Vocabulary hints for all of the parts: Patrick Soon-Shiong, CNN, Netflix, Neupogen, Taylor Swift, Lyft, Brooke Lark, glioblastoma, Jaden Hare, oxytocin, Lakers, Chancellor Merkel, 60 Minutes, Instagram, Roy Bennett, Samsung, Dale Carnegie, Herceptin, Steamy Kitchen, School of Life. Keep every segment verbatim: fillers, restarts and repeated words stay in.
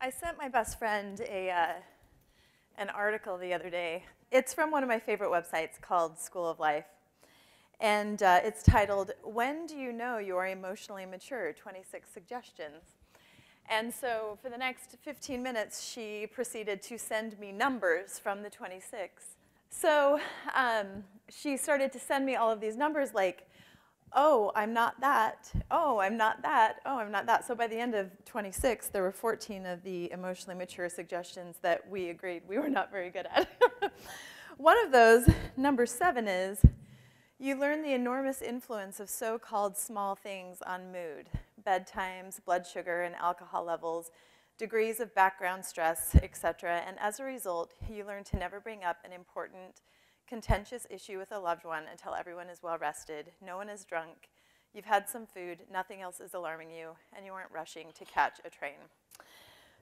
I sent my best friend a, uh, an article the other day. It's from one of my favorite websites called School of Life. And uh, it's titled, "When Do You Know You Are Emotionally Mature? twenty-six Suggestions." And so for the next fifteen minutes, she proceeded to send me numbers from the twenty-six. So um, she started to send me all of these numbers like, oh, I'm not that, oh, I'm not that, oh, I'm not that. So by the end of twenty-six, there were fourteen of the emotionally mature suggestions that we agreed we were not very good at. One of those, number seven, is you learn the enormous influence of so-called small things on mood, bedtimes, blood sugar and alcohol levels, degrees of background stress, et cetera. And as a result, you learn to never bring up an important contentious issue with a loved one until everyone is well rested, no one is drunk, you've had some food, nothing else is alarming you, and you aren't rushing to catch a train.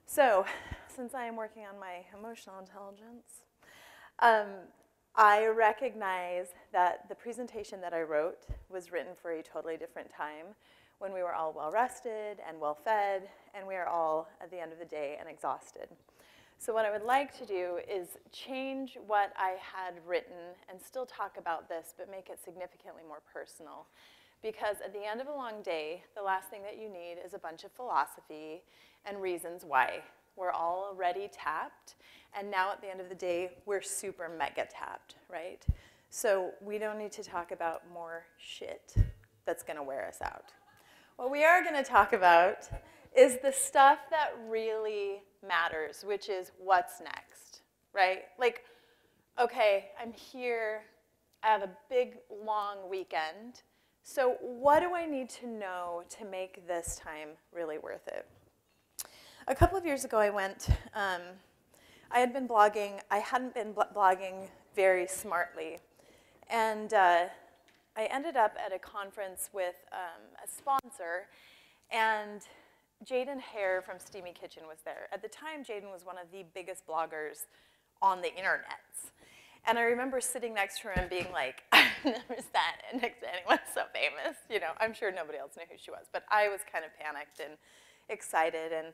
So, since I am working on my emotional intelligence, um, I recognize that the presentation that I wrote was written for a totally different time when we were all well rested and well fed, and we are all, at the end of the day, and exhausted. So what I would like to do is change what I had written and still talk about this, but make it significantly more personal. Because at the end of a long day, the last thing that you need is a bunch of philosophy and reasons why. We're all already tapped, and now at the end of the day, we're super mega tapped, right? So we don't need to talk about more shit that's gonna wear us out. What we are gonna talk about is the stuff that really matters, which is what's next, right? Like, okay, I'm here, I have a big, long weekend, so what do I need to know to make this time really worth it? A couple of years ago I went, um, I had been blogging, I hadn't been blogging very smartly, and uh, I ended up at a conference with um, a sponsor, and Jaden Hare from Steamy Kitchen was there. At the time, Jaden was one of the biggest bloggers on the internets. And I remember sitting next to her and being like, I've never sat next to anyone so famous. You know, I'm sure nobody else knew who she was, but I was kind of panicked and excited. And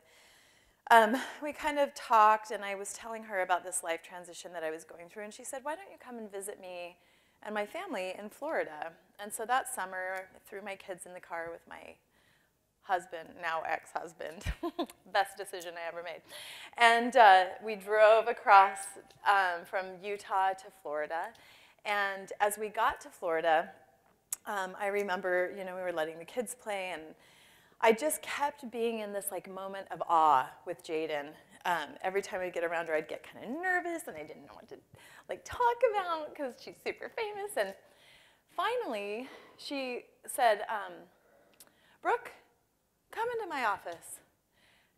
um, we kind of talked, and I was telling her about this life transition that I was going through. And she said, why don't you come and visit me and my family in Florida? And so that summer, I threw my kids in the car with my husband, now ex-husband, best decision I ever made. And uh, we drove across um, from Utah to Florida. And as we got to Florida, um, I remember, you know, we were letting the kids play, and I just kept being in this like moment of awe with Jaden. Um, every time I'd get around her, I'd get kind of nervous, and I didn't know what to like talk about because she's super famous. And finally, she said, um, Brooke, come into my office.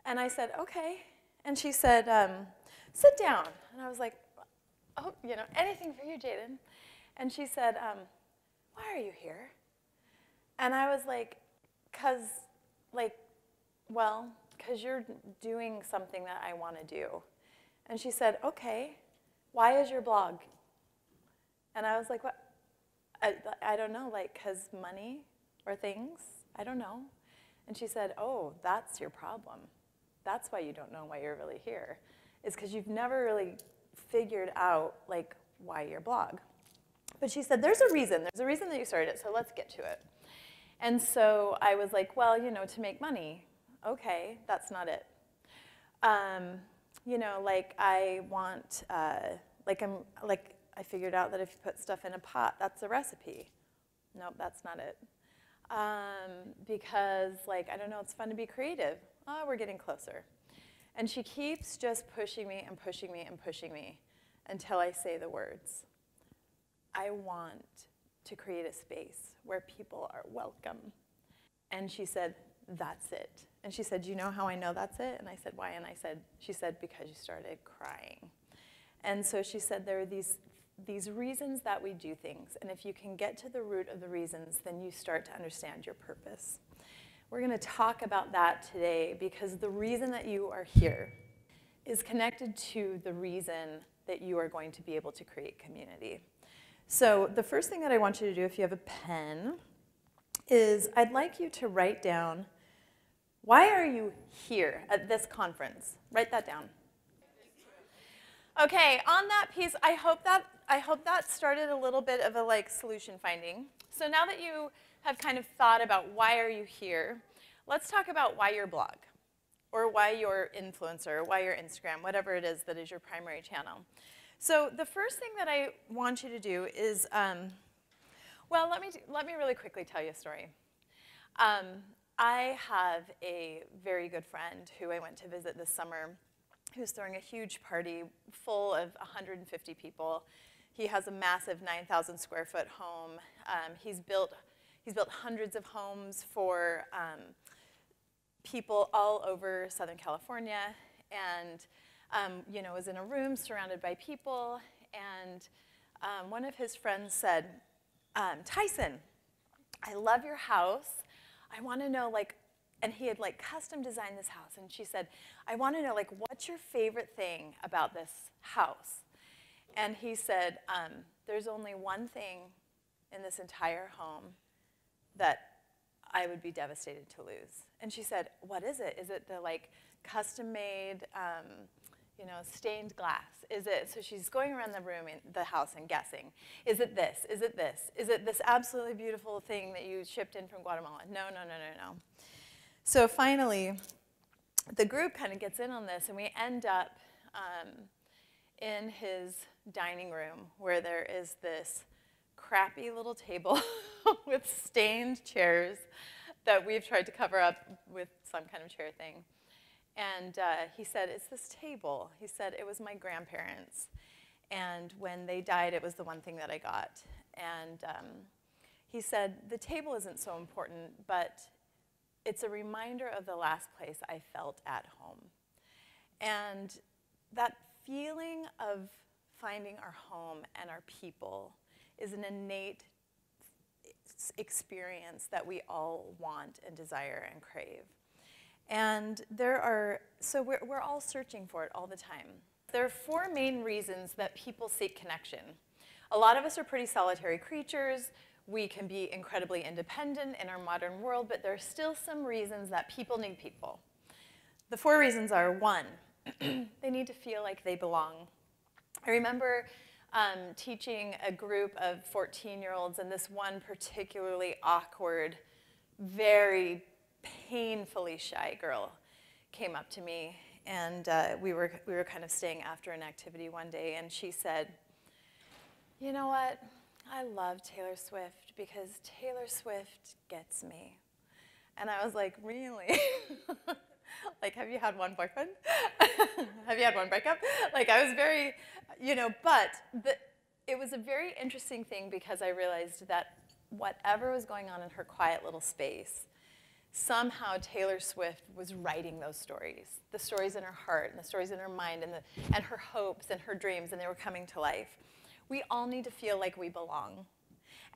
And I said, okay. And she said, um, sit down. And I was like, oh, you know, anything for you, Jaden. And she said, um, why are you here? And I was like, cause, like, well, cause you're doing something that I wanna do. And she said, okay, why is your blog? And I was like, what? I, I don't know, like, cause money or things, I don't know. And she said, oh, that's your problem. That's why you don't know why you're really here, is because you've never really figured out like why your blog. But she said, there's a reason. There's a reason that you started it, so let's get to it. And so I was like, well, you know, to make money. Okay, that's not it. Um, you know, like I want, uh, like I'm, like I figured out that if you put stuff in a pot, that's a recipe. Nope, that's not it. Um, because, like, I don't know, it's fun to be creative. Oh, we're getting closer. And she keeps just pushing me and pushing me and pushing me until I say the words. I want to create a space where people are welcome. And she said, that's it. And she said, do you know how I know that's it? And I said, why? And I said, she said, because you started crying. And so she said, there are these these reasons that we do things, and if you can get to the root of the reasons, then you start to understand your purpose. We're going to talk about that today, because the reason that you are here is connected to the reason that you are going to be able to create community. So the first thing that I want you to do, if you have a pen, is I'd like you to write down Why are you here at this conference? Write that down. Okay, on that piece, I hope that, I hope that started a little bit of a like solution finding. So now that you have kind of thought about why are you here, let's talk about why your blog, or why your influencer, why your Instagram, whatever it is that is your primary channel. So the first thing that I want you to do is, um, well, let me, let me really quickly tell you a story. Um, I have a very good friend who I went to visit this summer, who's throwing a huge party full of one hundred fifty people. He has a massive nine thousand square foot home. Um, he's built, he's built hundreds of homes for um, people all over Southern California, and um, you know, was in a room surrounded by people. And um, one of his friends said, um, "Tyson, I love your house. I want to know like." And he had like custom designed this house, and she said, I want to know like what's your favorite thing about this house? And he said, um, there's only one thing in this entire home that I would be devastated to lose. And she said, what is it? Is it the like custom made, um, you know, stained glass? Is it, so she's going around the room in the house and guessing. Is it this? Is it this? Is it this absolutely beautiful thing that you shipped in from Guatemala? No, no, no, no, no. So finally, the group kind of gets in on this, and we end up um, in his dining room where there is this crappy little table with stained chairs that we've tried to cover up with some kind of chair thing. And uh, he said, it's this table. He said, it was my grandparents. And when they died, it was the one thing that I got. And um, he said, the table isn't so important, but it's a reminder of the last place I felt at home. And that feeling of finding our home and our people is an innate experience that we all want and desire and crave. And there are, so we're, we're all searching for it all the time. There are four main reasons that people seek connection. A lot of us are pretty solitary creatures. We can be incredibly independent in our modern world, but there are still some reasons that people need people. The four reasons are, one, they need to feel like they belong. I remember um, teaching a group of fourteen-year-olds, and this one particularly awkward, very painfully shy girl came up to me, and uh, we were, we were kind of staying after an activity one day, and she said, you know what? I love Taylor Swift because Taylor Swift gets me. And I was like, really? Like, have you had one boyfriend? Have you had one breakup? Like, I was very, you know, but the, it was a very interesting thing because I realized that whatever was going on in her quiet little space, somehow Taylor Swift was writing those stories, the stories in her heart and the stories in her mind and, the, and her hopes and her dreams, and they were coming to life. We all need to feel like we belong.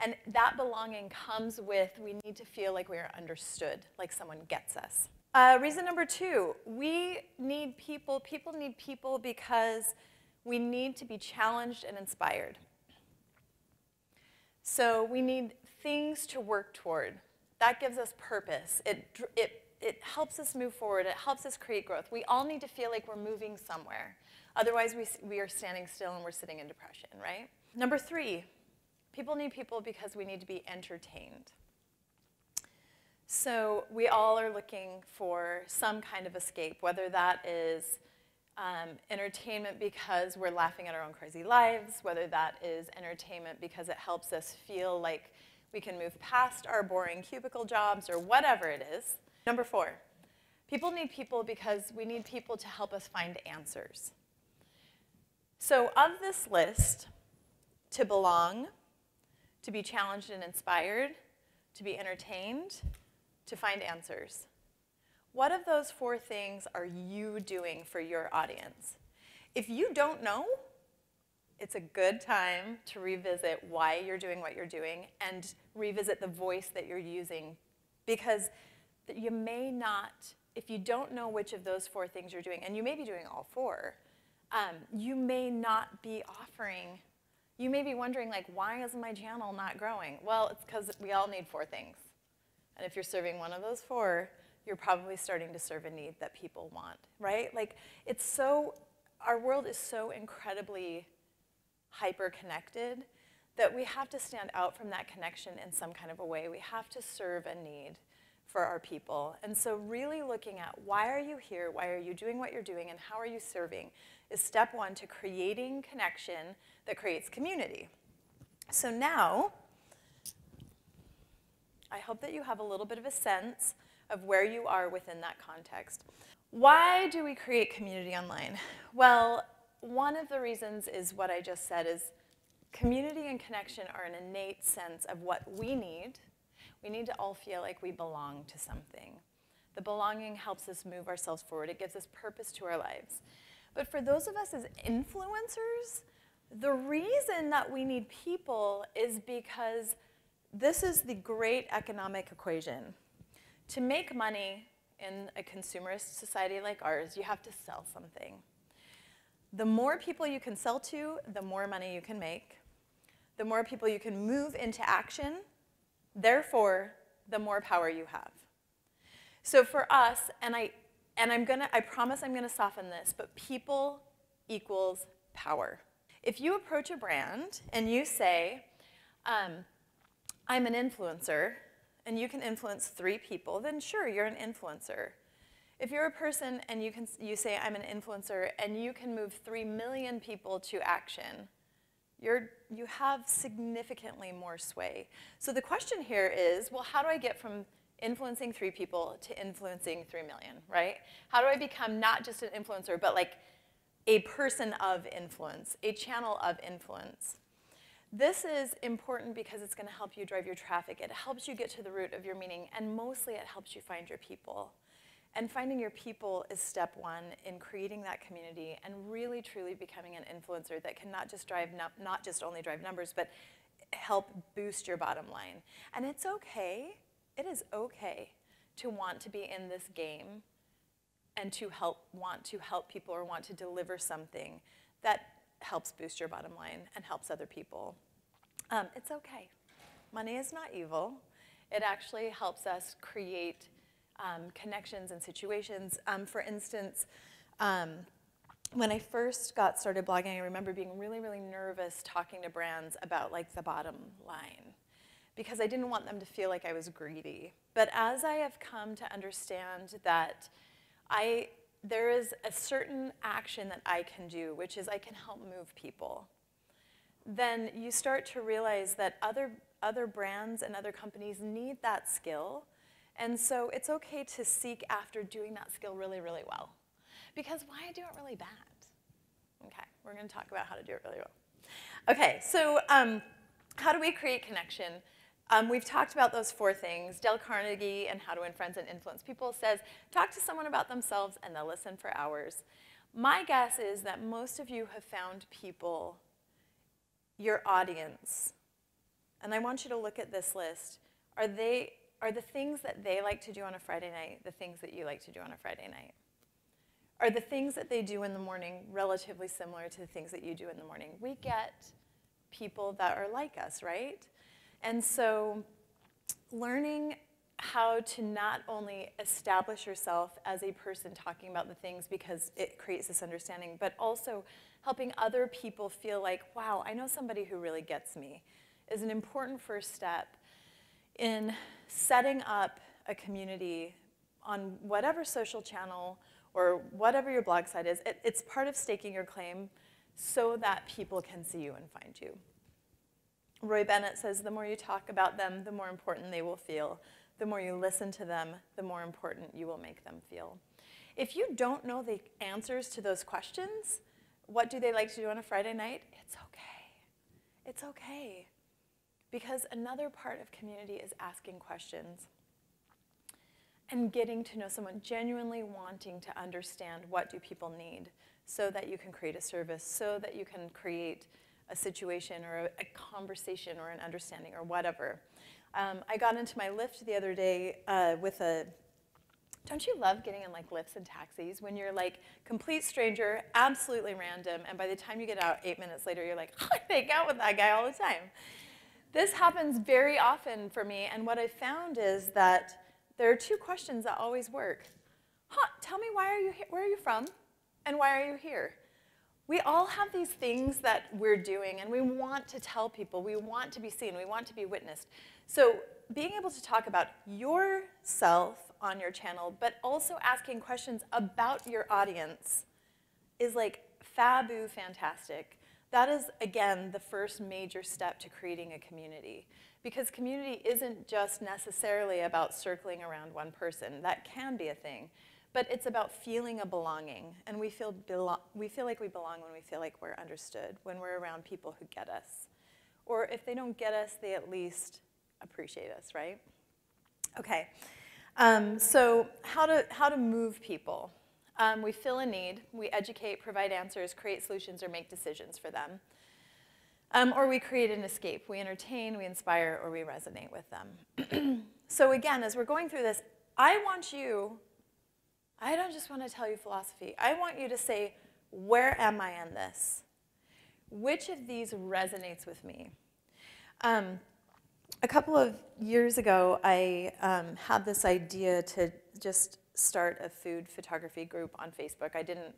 And that belonging comes with, we need to feel like we are understood, like someone gets us. Uh, reason number two, we need people. People need people because we need to be challenged and inspired. So we need things to work toward. That gives us purpose. It, it, it helps us move forward. It helps us create growth. We all need to feel like we're moving somewhere. Otherwise, we, we are standing still and we're sitting in depression, right? Number three, people need people because we need to be entertained. So we all are looking for some kind of escape, whether that is um, entertainment because we're laughing at our own crazy lives, whether that is entertainment because it helps us feel like we can move past our boring cubicle jobs or whatever it is. Number four, people need people because we need people to help us find answers. So of this list, to belong, to be challenged and inspired, to be entertained, to find answers. What of those four things are you doing for your audience? If you don't know, it's a good time to revisit why you're doing what you're doing and revisit the voice that you're using, because you may not, if you don't know which of those four things you're doing, and you may be doing all four, Um, you may not be offering, you may be wondering like, why is my channel not growing? Well, it's because we all need four things. And if you're serving one of those four, you're probably starting to serve a need that people want, right? Like, it's so, our world is so incredibly hyper-connected that we have to stand out from that connection in some kind of a way. We have to serve a need for our people. And so really looking at why are you here, why are you doing what you're doing, and how are you serving is step one to creating connection that creates community. So now, I hope that you have a little bit of a sense of where you are within that context. Why do we create community online? Well, one of the reasons is what I just said is community and connection are an innate sense of what we need. We need to all feel like we belong to something. The belonging helps us move ourselves forward. It gives us purpose to our lives. But for those of us as influencers, the reason that we need people is because this is the great economic equation. To make money in a consumerist society like ours, you have to sell something. The more people you can sell to, the more money you can make. The more people you can move into action, therefore, the more power you have. So for us, and I, and I'm gonna, I promise I'm gonna soften this, but people equals power. If you approach a brand and you say, um, I'm an influencer, and you can influence three people, then sure, you're an influencer. If you're a person and you, can, you say, I'm an influencer, and you can move three million people to action, you're, you have significantly more sway. So the question here is, well, how do I get from influencing three people to influencing three million, right? How do I become not just an influencer, but like a person of influence, a channel of influence? This is important because it's going to help you drive your traffic. It helps you get to the root of your meaning, and mostly it helps you find your people. And finding your people is step one in creating that community and really truly becoming an influencer that can not just drive, not just only drive numbers, but help boost your bottom line. And it's okay, it is okay to want to be in this game and to help, want to help people or want to deliver something that helps boost your bottom line and helps other people. Um, it's okay. Money is not evil. It actually helps us create Um, connections and situations. Um, for instance, um, when I first got started blogging, I remember being really, really nervous talking to brands about like the bottom line because I didn't want them to feel like I was greedy. But as I have come to understand that I, there is a certain action that I can do, which is I can help move people, then you start to realize that other, other brands and other companies need that skill. And so it's okay to seek after doing that skill really, really well. Because why do it really bad? Okay, we're gonna talk about how to do it really well. Okay, so um, how do we create connection? Um, we've talked about those four things. Dale Carnegie and How to Win Friends and Influence People says, talk to someone about themselves and they'll listen for hours. My guess is that most of you have found people, your audience, and I want you to look at this list. Are they, Are the things that they like to do on a Friday night the things that you like to do on a Friday night? Are the things that they do in the morning relatively similar to the things that you do in the morning? We get people that are like us, right? And so learning how to not only establish yourself as a person talking about the things because it creates this understanding, but also helping other people feel like, wow, I know somebody who really gets me, is an important first step in setting up a community on whatever social channel or whatever your blog site is. It, it's part of staking your claim so that people can see you and find you. Roy Bennett says, the more you talk about them, the more important they will feel. The more you listen to them, the more important you will make them feel. If you don't know the answers to those questions, what do they like to do on a Friday night? It's okay. It's okay. Because another part of community is asking questions and getting to know someone, genuinely wanting to understand what do people need so that you can create a service, so that you can create a situation or a, a conversation or an understanding or whatever. Um, I got into my Lyft the other day uh, with a, don't you love getting in like Lyfts and taxis when you're like complete stranger, absolutely random, and by the time you get out eight minutes later, you're like, oh, I hang out with that guy all the time. This happens very often for me, and what I found is that there are two questions that always work. Huh, tell me why are you here, where are you from, and why are you here? We all have these things that we're doing, and we want to tell people, we want to be seen, we want to be witnessed. So being able to talk about yourself on your channel, but also asking questions about your audience is like fabu fantastic. That is, again, the first major step to creating a community. Because community isn't just necessarily about circling around one person. That can be a thing. But it's about feeling a belonging. And we feel, belo- we feel like we belong when we feel like we're understood, when we're around people who get us. Or if they don't get us, they at least appreciate us, right? Okay, um, so how to, how to move people. Um, we fill a need, we educate, provide answers, create solutions, or make decisions for them. Um, or we create an escape. We entertain, we inspire, or we resonate with them. So again, as we're going through this, I want you, I don't just want to tell you philosophy. I want you to say, where am I in this? Which of these resonates with me? Um, a couple of years ago, I um, had this idea to just start a food photography group on Facebook. I didn't,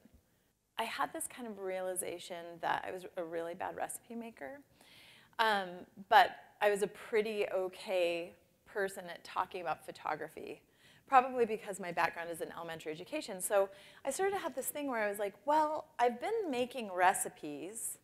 I had this kind of realization that I was a really bad recipe maker, um, but I was a pretty okay person at talking about photography, probably because my background is in elementary education. So I started to have this thing where I was like, well, I've been making recipes,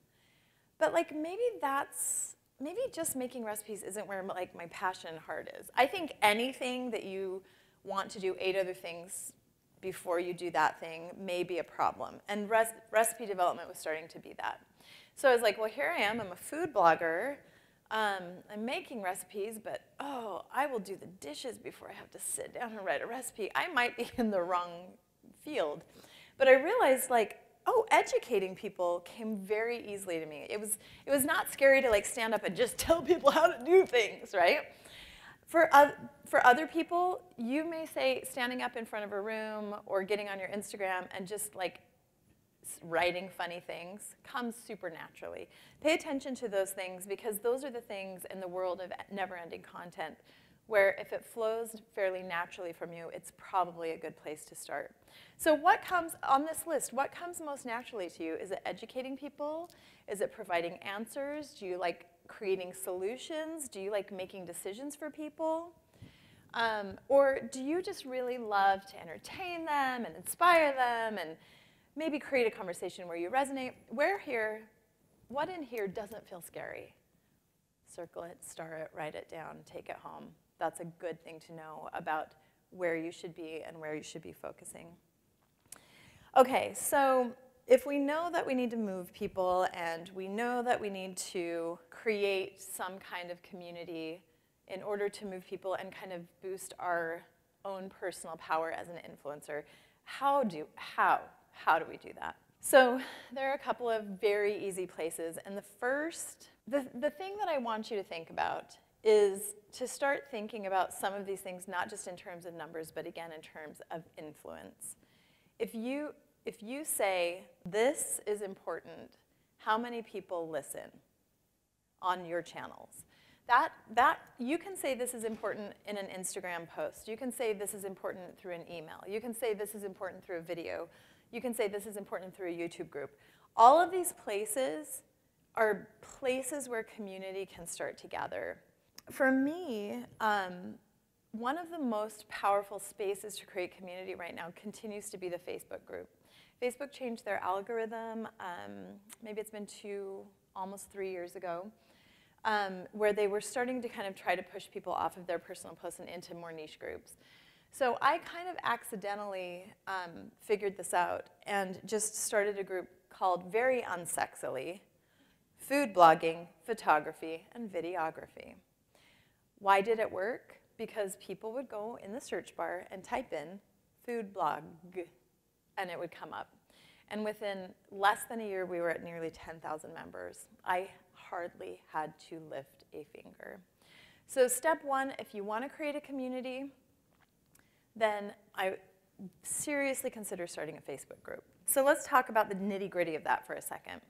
but like maybe that's, maybe just making recipes isn't where like my passion and heart is. I think anything that you want to do eight other things before you do that thing may be a problem. And res recipe development was starting to be that. So I was like, well, here I am, I'm a food blogger, um, I'm making recipes, but oh, I will do the dishes before I have to sit down and write a recipe. I might be in the wrong field. But I realized like, oh, educating people came very easily to me. It was, it was not scary to like stand up and just tell people how to do things, right? For, uh, for other people, you may say standing up in front of a room or getting on your Instagram and just like writing funny things comes super naturally. Pay attention to those things because those are the things in the world of never-ending content where if it flows fairly naturally from you, it's probably a good place to start. So what comes on this list, what comes most naturally to you? Is it educating people? Is it providing answers? Do you like creating solutions? Do you like making decisions for people? Um, or do you just really love to entertain them and inspire them and maybe create a conversation where you resonate? Where here, what in here doesn't feel scary? Circle it, star it, write it down, take it home. That's a good thing to know about where you should be and where you should be focusing. Okay, so if we know that we need to move people and we know that we need to create some kind of community in order to move people and kind of boost our own personal power as an influencer, how do, how, how do we do that? So there are a couple of very easy places. And the first, the, the thing that I want you to think about is to start thinking about some of these things, not just in terms of numbers, but again, in terms of influence. If you, If you say, this is important, how many people listen on your channels? That, that, you can say this is important in an Instagram post. You can say this is important through an email. You can say this is important through a video. You can say this is important through a YouTube group. All of these places are places where community can start to gather. For me, um, one of the most powerful spaces to create community right now continues to be the Facebook group. Facebook changed their algorithm, um, maybe it's been two, almost three years ago, um, where they were starting to kind of try to push people off of their personal posts and into more niche groups. So I kind of accidentally um, figured this out and just started a group called very unsexily, Food Blogging, Photography, and Videography. Why did it work? Because people would go in the search bar and type in food blog, and it would come up. And within less than a year, we were at nearly ten thousand members. I hardly had to lift a finger. So step one, if you want to create a community, then I seriously consider starting a Facebook group. So let's talk about the nitty-gritty of that for a second.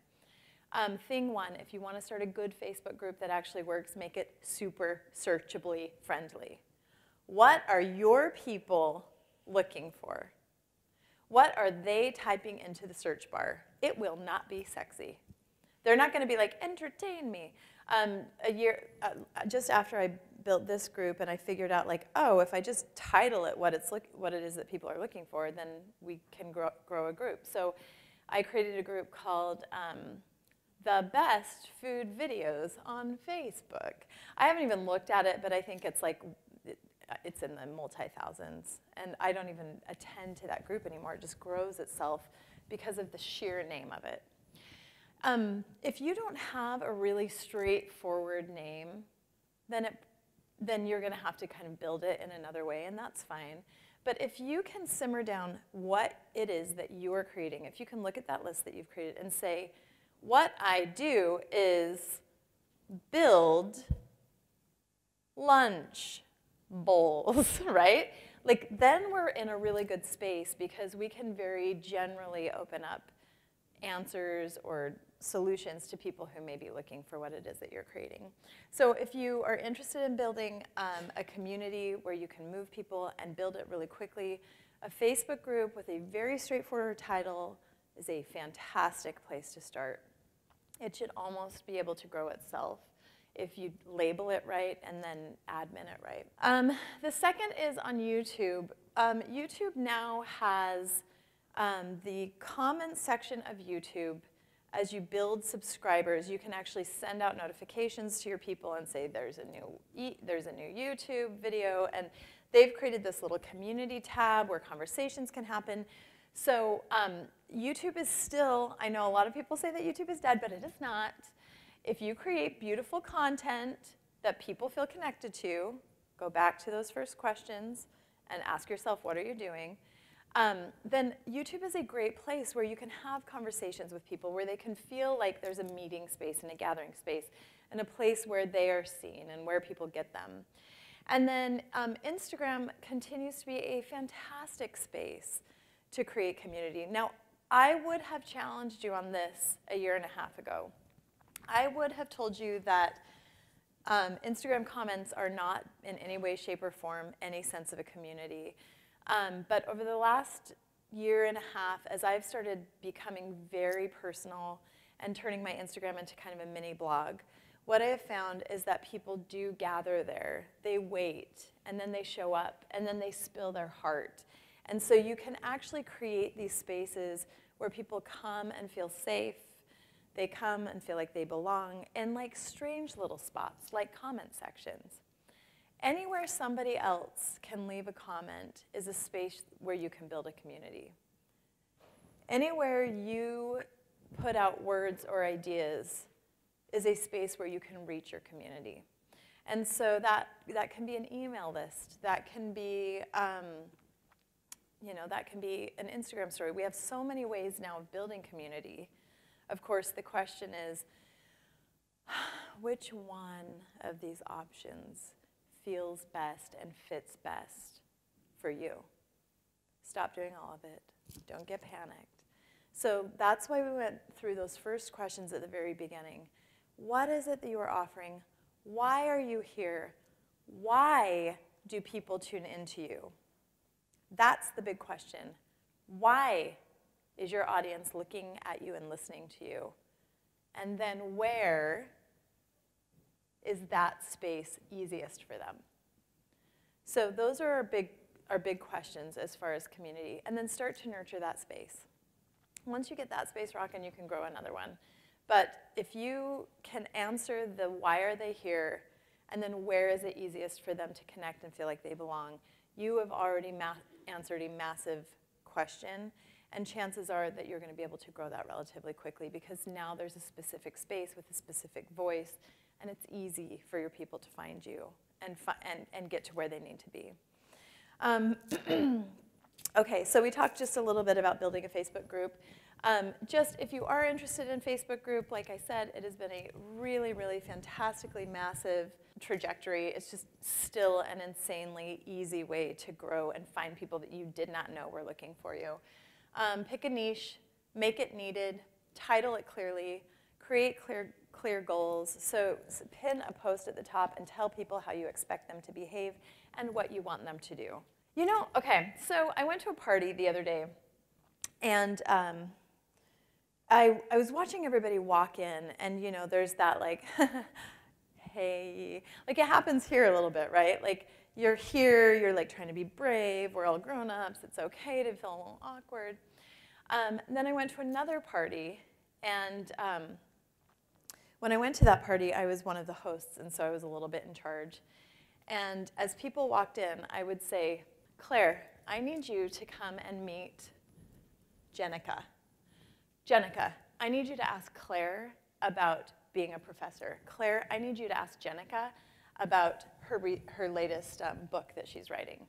Um, thing one, if you want to start a good Facebook group that actually works, make it super searchably friendly. What are your people looking for? What are they typing into the search bar? It will not be sexy. They're not going to be like, entertain me. Um, a year, uh, just after I built this group and I figured out like, oh, if I just title it what, it's look, what it is that people are looking for, then we can grow, grow a group. So I created a group called um, The Best Food Videos on Facebook. I haven't even looked at it, but I think it's like, it, it's in the multi-thousands. And I don't even attend to that group anymore. It just grows itself because of the sheer name of it. Um, if you don't have a really straightforward name, then, it, then you're going to have to kind of build it in another way, and that's fine. But if you can simmer down what it is that you are creating, if you can look at that list that you've created and say, what I do is build lunch bowls, right? Like, then we're in a really good space because we can very generally open up answers or solutions to people who may be looking for what it is that you're creating. So if you are interested in building um, a community where you can move people and build it really quickly, a Facebook group with a very straightforward title is a fantastic place to start. It should almost be able to grow itself if you label it right and then admin it right. Um, the second is on YouTube. Um, YouTube now has Um, the comments section of YouTube, as you build subscribers, you can actually send out notifications to your people and say there's a new e there's a new YouTube video, and they've created this little community tab where conversations can happen. So um, YouTube is still, I know a lot of people say that YouTube is dead, but it is not. If you create beautiful content that people feel connected to, go back to those first questions and ask yourself, what are you doing? Um, then YouTube is a great place where you can have conversations with people, where they can feel like there's a meeting space and a gathering space and a place where they are seen and where people get them. And then um, Instagram continues to be a fantastic space to create community. Now, I would have challenged you on this a year and a half ago. I would have told you that um, Instagram comments are not in any way, shape, or form any sense of a community. Um, but over the last year and a half, as I've started becoming very personal and turning my Instagram into kind of a mini blog, what I have found is that people do gather there. They wait, and then they show up, and then they spill their heart. And so you can actually create these spaces where people come and feel safe. They come and feel like they belong in like strange little spots, like comment sections. Anywhere somebody else can leave a comment is a space where you can build a community. Anywhere you put out words or ideas is a space where you can reach your community. And so that, that can be an email list, that can be, um, you know, that can be an Instagram story. We have so many ways now of building community. Of course, the question is, which one of these options feels best and fits best for you? Stop doing all of it. Don't get panicked. So that's why we went through those first questions at the very beginning. What is it that you are offering? Why are you here? Why do people tune into you? That's the big question. Why is your audience looking at you and listening to you? And then where is that space easiest for them? So those are our big, our big questions as far as community. And then start to nurture that space. Once you get that space rocking, you can grow another one. But if you can answer the why are they here, and then where is it easiest for them to connect and feel like they belong, you have already ma- answered a massive question. And chances are that you're going to be able to grow that relatively quickly because now there's a specific space with a specific voice, and it's easy for your people to find you and, fi and, and get to where they need to be. Um, okay, so we talked just a little bit about building a Facebook group. Um, just if you are interested in Facebook group, like I said, it has been a really, really fantastically massive trajectory. It's just still an insanely easy way to grow and find people that you did not know were looking for you. Um, pick a niche, make it needed, title it clearly, create clear clear goals. So, so pin a post at the top and tell people how you expect them to behave and what you want them to do. You know, okay, so I went to a party the other day, and um, I, I was watching everybody walk in, and you know, there's that like, hey, like it happens here a little bit, right? Like you're here, you're like trying to be brave, we're all grown-ups, it's okay to feel a little awkward. Um, then I went to another party, and um, when I went to that party, I was one of the hosts, and so I was a little bit in charge. And as people walked in, I would say, Claire, I need you to come and meet Jenica. Jenica, I need you to ask Claire about being a professor. Claire, I need you to ask Jenica about her, re her latest um, book that she's writing.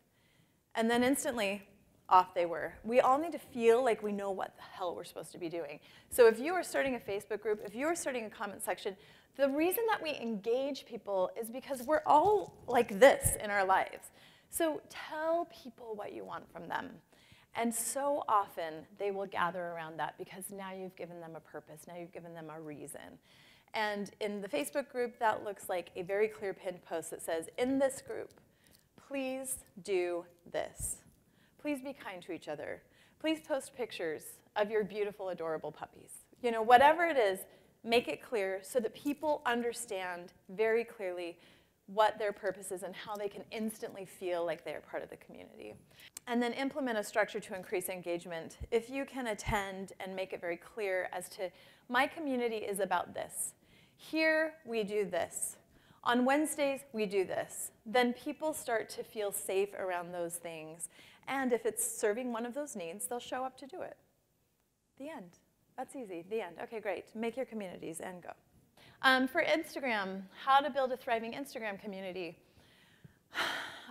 And then instantly, off they were. We all need to feel like we know what the hell we're supposed to be doing. So if you are starting a Facebook group, if you are starting a comment section, the reason that we engage people is because we're all like this in our lives. So tell people what you want from them. And so often they will gather around that because now you've given them a purpose, now you've given them a reason. And in the Facebook group, that looks like a very clear pinned post that says, in this group, please do this. Please be kind to each other. Please post pictures of your beautiful, adorable puppies. You know, whatever it is, make it clear so that people understand very clearly what their purpose is and how they can instantly feel like they are part of the community. And then implement a structure to increase engagement. If you can attend and make it very clear as to, my community is about this. Here, we do this. On Wednesdays, we do this. Then people start to feel safe around those things. And if it's serving one of those needs, they'll show up to do it. The end. That's easy. The end. Okay, great. Make your communities and go. Um, for Instagram, how to build a thriving Instagram community.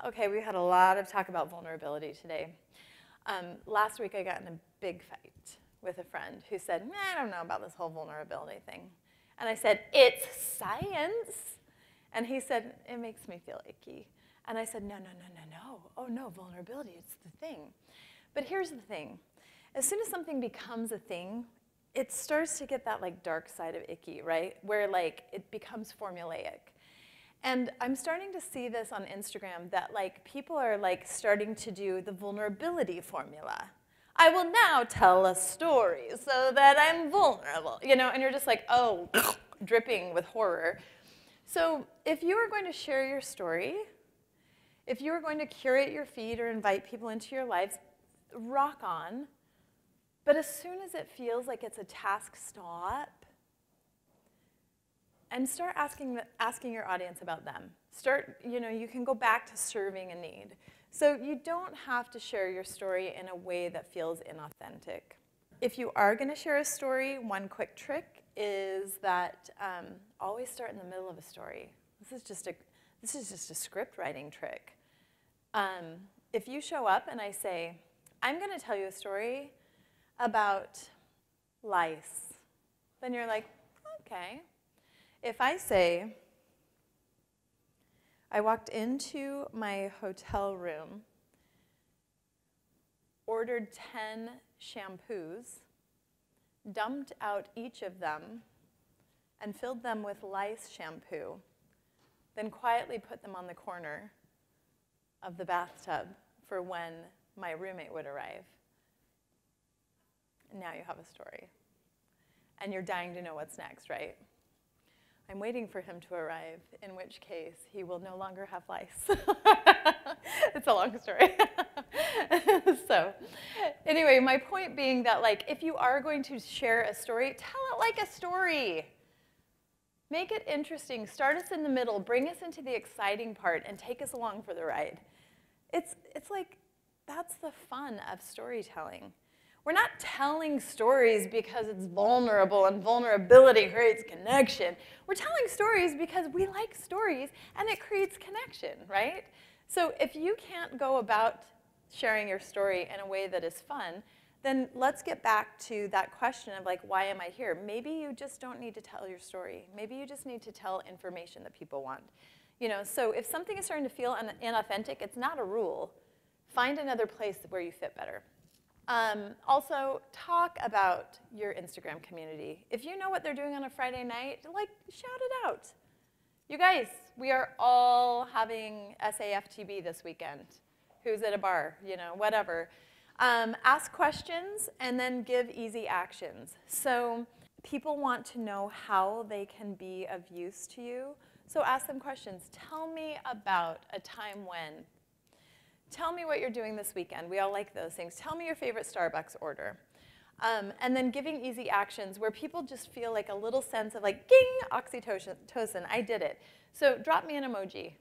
Okay, we had a lot of talk about vulnerability today. Um, last week I got in a big fight with a friend who said, I don't know about this whole vulnerability thing. And I said, it's science. And he said, it makes me feel icky. And I said, no, no, no, no, no. Oh, no, vulnerability, it's the thing. But here's the thing. As soon as something becomes a thing, it starts to get that like dark side of icky, right? Where like it becomes formulaic. And I'm starting to see this on Instagram that like people are like starting to do the vulnerability formula. I will now tell a story so that I'm vulnerable, you know? And you're just like, oh, dripping with horror. So if you are going to share your story, if you are going to curate your feed or invite people into your lives, rock on. But as soon as it feels like it's a task, stop. And start asking, the, asking your audience about them. Start, you know, you can go back to serving a need. So you don't have to share your story in a way that feels inauthentic. If you are going to share a story, one quick trick is that um, always start in the middle of a story. This is just a This is just a script writing trick. Um, if you show up and I say, I'm going to tell you a story about lice, then you're like, okay. If I say, I walked into my hotel room, ordered ten shampoos, dumped out each of them, and filled them with lice shampoo, then quietly put them on the corner of the bathtub for when my roommate would arrive. And now you have a story. And you're dying to know what's next, right? I'm waiting for him to arrive, in which case he will no longer have lice. It's a long story. So anyway, my point being that like, if you are going to share a story, tell it like a story. Make it interesting, start us in the middle, bring us into the exciting part, and take us along for the ride. It's, it's like, that's the fun of storytelling. We're not telling stories because it's vulnerable and vulnerability creates connection. We're telling stories because we like stories and it creates connection, right? So if you can't go about sharing your story in a way that is fun, then let's get back to that question of like, why am I here? Maybe you just don't need to tell your story. Maybe you just need to tell information that people want. You know, so if something is starting to feel inauthentic, it's not a rule. Find another place where you fit better. Um, also, talk about your Instagram community. If you know what they're doing on a Friday night, like, shout it out. You guys, we are all having S A F T B this weekend. Who's at a bar, you know, whatever. Um, ask questions and then give easy actions. So people want to know how they can be of use to you. So ask them questions. Tell me about a time when. Tell me what you're doing this weekend. We all like those things. Tell me your favorite Starbucks order. Um, and then giving easy actions where people just feel like a little sense of like, ding, oxytocin, I did it. So drop me an emoji.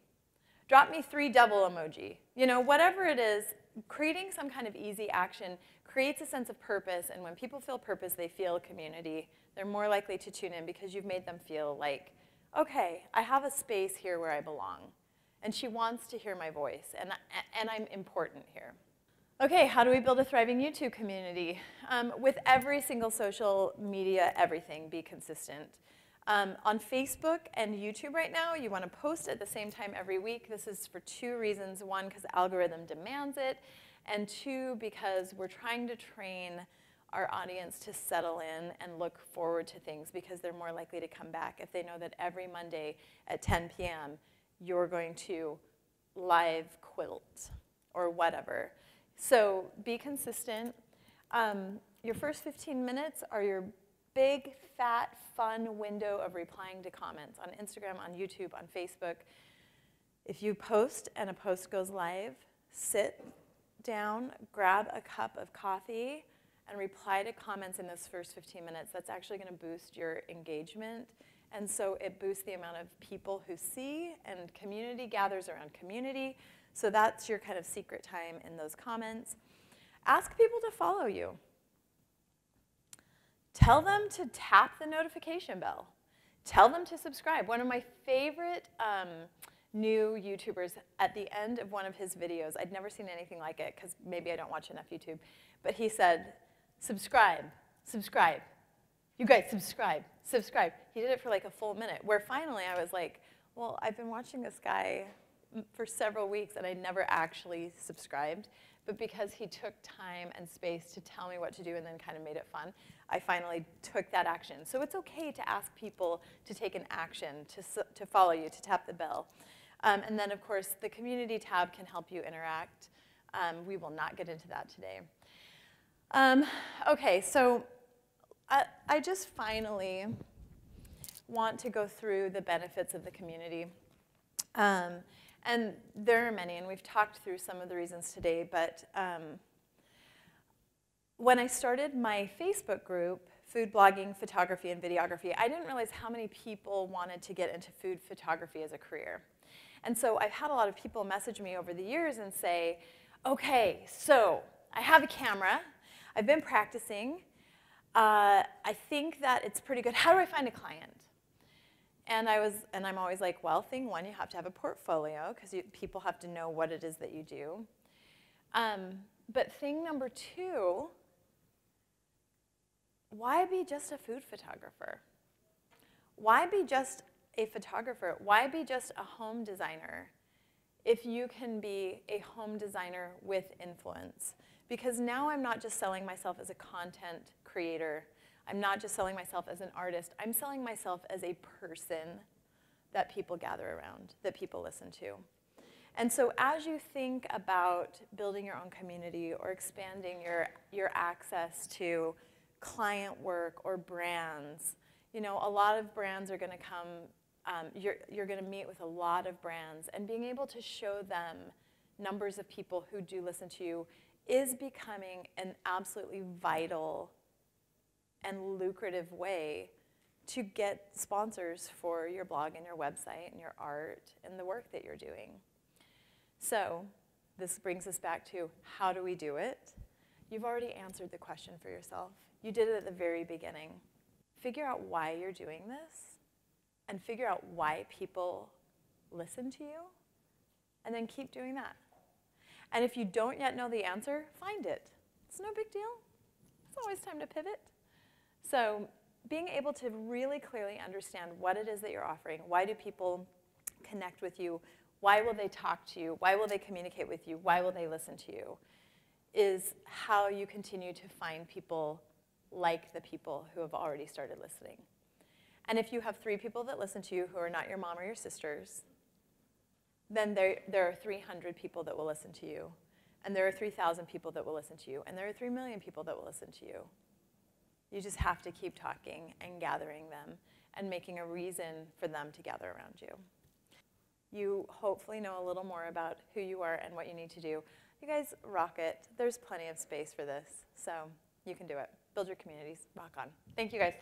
Drop me three double emoji. You know, whatever it is, creating some kind of easy action creates a sense of purpose, and when people feel purpose, they feel community. They're more likely to tune in because you've made them feel like, okay, I have a space here where I belong. And she wants to hear my voice, and, and I'm important here. Okay, how do we build a thriving YouTube community? Um, with every single social media, everything, be consistent. Um, on Facebook and YouTube right now, you want to post at the same time every week. This is for two reasons. One, because the algorithm demands it, and two, because we're trying to train our audience to settle in and look forward to things because they're more likely to come back if they know that every Monday at ten P M you're going to live quilt or whatever. So be consistent. Um, your first fifteen minutes are your big, fat, fun window of replying to comments on Instagram, on YouTube, on Facebook. If you post and a post goes live, sit down, grab a cup of coffee, and reply to comments in those first fifteen minutes. That's actually going to boost your engagement. And so it boosts the amount of people who see, and community gathers around community. So that's your kind of secret time in those comments. Ask people to follow you. Tell them to tap the notification bell. Tell them to subscribe. One of my favorite um, new YouTubers, at the end of one of his videos, I'd never seen anything like it because maybe I don't watch enough YouTube, but he said, subscribe, subscribe. You guys, subscribe, subscribe. He did it for like a full minute, where finally I was like, well, I've been watching this guy for several weeks and I never actually subscribed. But because he took time and space to tell me what to do and then kind of made it fun, I finally took that action. So it's okay to ask people to take an action, to, to follow you, to tap the bell. Um, and then, of course, the community tab can help you interact. Um, we will not get into that today. Um, okay, so I, I just finally want to go through the benefits of the community. Um, And there are many, and we've talked through some of the reasons today, but um, when I started my Facebook group, food blogging, photography, and videography, I didn't realize how many people wanted to get into food photography as a career. And so I've had a lot of people message me over the years and say, okay, so I have a camera, I've been practicing, uh, I think that it's pretty good, how do I find a client? And I was, and I'm always like, well, thing one, you have to have a portfolio because people have to know what it is that you do. Um, but thing number two, why be just a food photographer? Why be just a photographer? Why be just a home designer if you can be a home designer with influence? Because now I'm not just selling myself as a content creator. I'm not just selling myself as an artist, I'm selling myself as a person that people gather around, that people listen to. And so as you think about building your own community or expanding your, your access to client work or brands, you know, a lot of brands are gonna come, um, you're, you're gonna meet with a lot of brands, and being able to show them numbers of people who do listen to you is becoming an absolutely vital and lucrative way to get sponsors for your blog and your website and your art and the work that you're doing. So this brings us back to, how do we do it? You've already answered the question for yourself. You did it at the very beginning. Figure out why you're doing this, and figure out why people listen to you, and then keep doing that. And if you don't yet know the answer, find it. It's no big deal. It's always time to pivot. So being able to really clearly understand what it is that you're offering, why do people connect with you, why will they talk to you, why will they communicate with you, why will they listen to you, is how you continue to find people like the people who have already started listening. And if you have three people that listen to you who are not your mom or your sisters, then there, there are three hundred people that will listen to you. And there are three thousand people that will listen to you. And there are three million people that will listen to you. You just have to keep talking and gathering them and making a reason for them to gather around you. You hopefully know a little more about who you are and what you need to do. You guys rock it. There's plenty of space for this, so you can do it. Build your communities. Rock on. Thank you, guys.